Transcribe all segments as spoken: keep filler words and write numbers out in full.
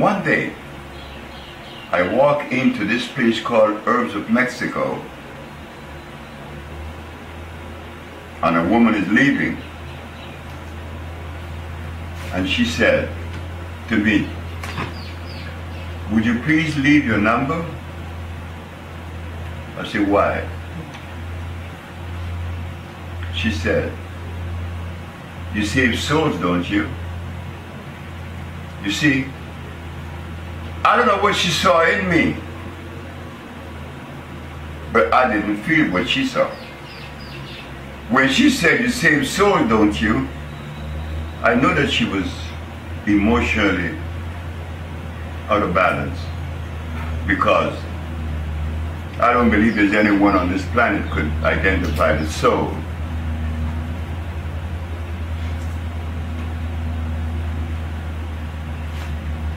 And one day, I walk into this place called Herbs of Mexico, and a woman is leaving, and she said to me, "Would you please leave your number?" I said, "Why?" She said, "You save souls, don't you?" You see, I don't know what she saw in me, but I didn't feel what she saw. When she said, "You save souls, don't you?" I know that she was emotionally out of balance, because I don't believe there's anyone on this planet could identify the soul.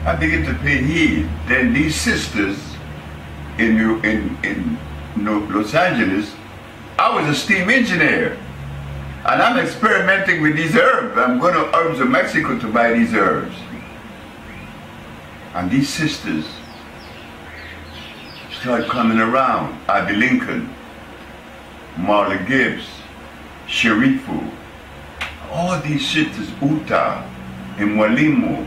I begin to pay heed. Then these sisters in in in Los Angeles, I was a steam engineer, and I'm experimenting with these herbs. I'm going to Herbs of Mexico to buy these herbs. And these sisters started coming around. Ivy Lincoln, Marla Gibbs, Sharifu, all these sisters, Uta and Mualimu.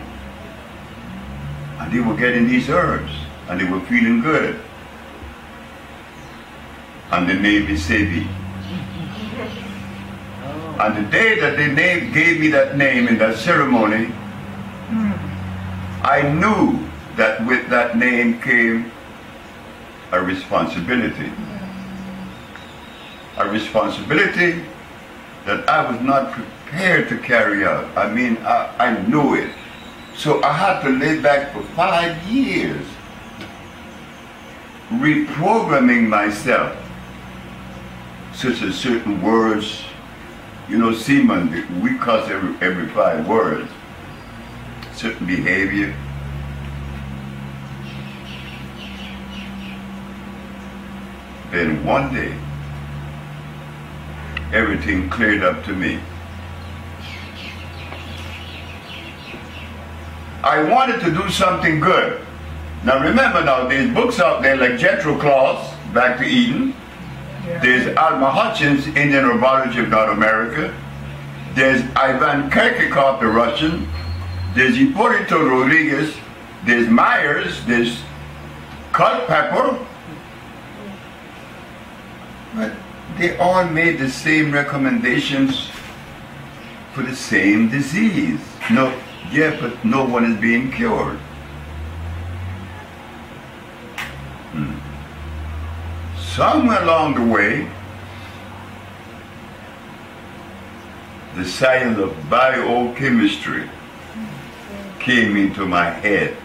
And they were getting these herbs, and they were feeling good. And the name is Sebi. Oh. And the day that they name, gave me that name in that ceremony, mm. I knew that with that name came a responsibility. A responsibility that I was not prepared to carry out. I mean, I, I knew it. So I had to lay back for five years, reprogramming myself, such as certain words. You know, seamen, we cuss every, every five words, certain behavior. Then one day, everything cleared up to me. I wanted to do something good. Now remember now, there's books out there like Jethro Claus, Back to Eden. Yeah. There's Alma Hutchins, Indian Herbology of North America. There's Ivan Kerkikov, the Russian. There's Hipolito Rodriguez. There's Myers. There's Culpepper. But they all made the same recommendations for the same disease. No. Yeah, but no one is being cured. Hmm. Somewhere along the way, the science of biochemistry came into my head.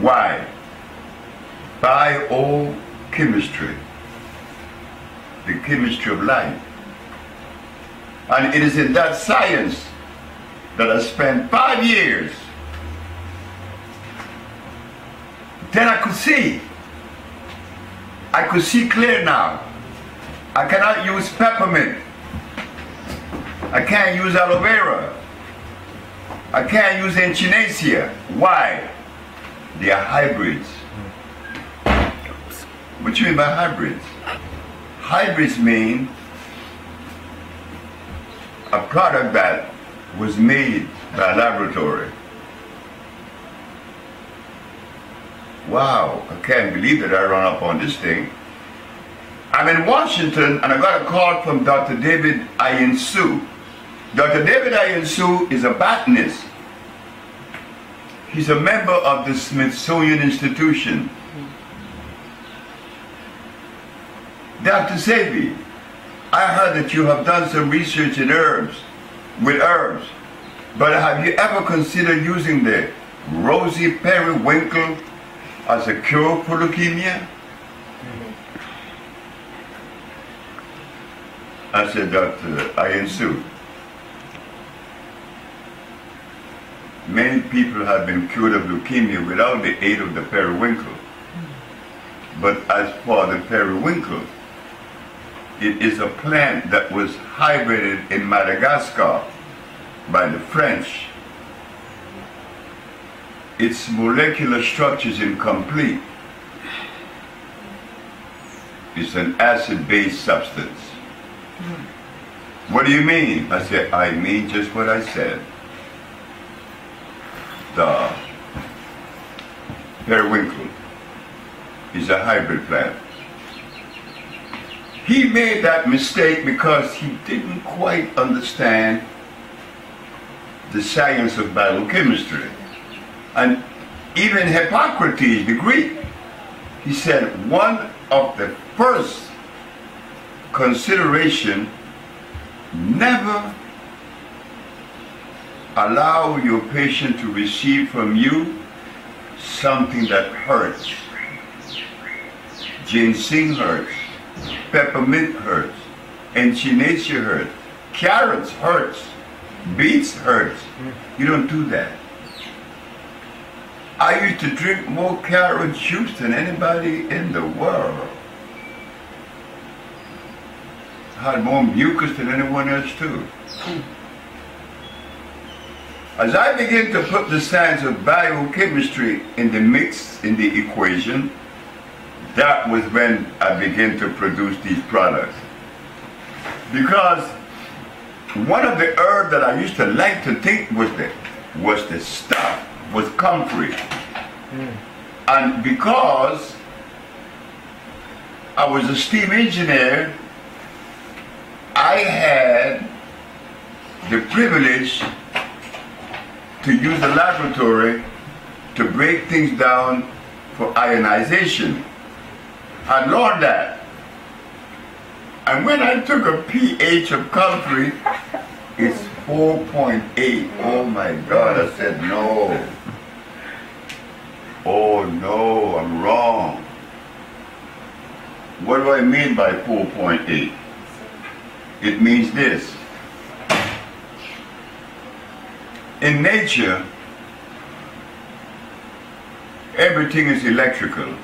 Why? Biochemistry, the chemistry of life. And it is in that science that I spent five years, then I could see. I could see clear now. I cannot use peppermint. I can't use aloe vera. I can't use echinacea. Why? They are hybrids. What do you mean by hybrids? Hybrids mean a product that was made by a laboratory. Wow, I can't believe that I run up on this thing. I'm in Washington and I got a call from Doctor David Ayensu. Doctor David Ayensu is a botanist. He's a member of the Smithsonian Institution. Doctor Sebi, I heard that you have done some research in herbs. with herbs, but have you ever considered using the rosy periwinkle as a cure for leukemia? Mm-hmm. I said, Doctor Ayensu, many people have been cured of leukemia without the aid of the periwinkle. Mm-hmm. But as for the periwinkle, it is a plant that was hybridized in Madagascar by the French. its molecular structure is incomplete. It's an acid-based substance. Mm. What do you mean? I said, I mean just what I said. The periwinkle is a hybrid plant. He made that mistake because he didn't quite understand the science of biochemistry. And even Hippocrates, the Greek, he said one of the first consideration, never allow your patient to receive from you something that hurts. Ginseng hurts, peppermint hurts, echinacea hurts, carrots hurts, beets hurts. You don't do that. I used to drink more carrot juice than anybody in the world. I had more mucus than anyone else too. As I begin to put the science of biochemistry in the mix, in the equation, that was when I began to produce these products. Because one of the herbs that I used to like to think was the, was the stuff, was comfrey. Mm. And because I was a steam engineer, I had the privilege to use the laboratory to break things down for ionization. I learned that. And when I took a pH of comfrey, it's four point eight. Oh my God, I said no. Oh no, I'm wrong. What do I mean by four point eight? It means this. In nature, everything is electrical.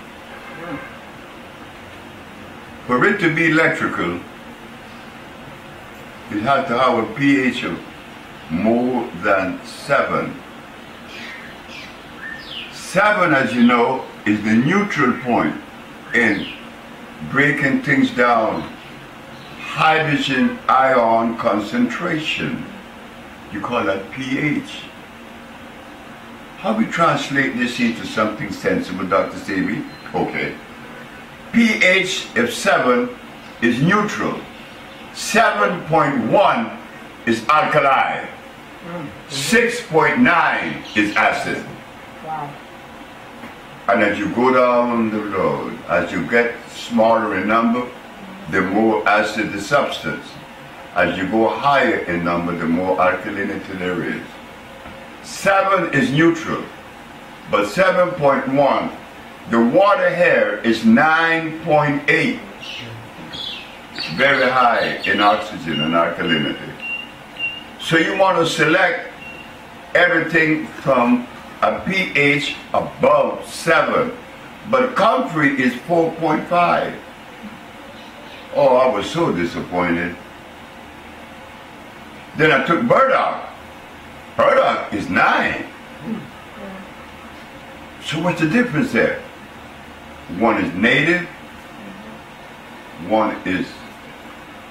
For it to be electrical, it has to have a pH of more than seven. Seven, as you know, is the neutral point in breaking things down. Hydrogen ion concentration. You call that pH. How we translate this into something sensible, Doctor Sebi? Okay. pH of seven is neutral. seven point one is alkali. six point nine is acid. Wow. And as you go down the road, as you get smaller in number, the more acid the substance. As you go higher in number, the more alkalinity there is. seven is neutral, but seven point one, the water here is nine point eight. Very high in oxygen and alkalinity. So you want to select everything from a pH above seven. But comfrey is four point five. Oh, I was so disappointed. Then I took burdock. Burdock is nine. So what's the difference there? One is native, one is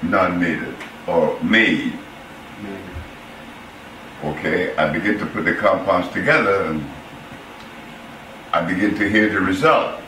non-native or made. Okay, I begin to put the compounds together and I begin to hear the result.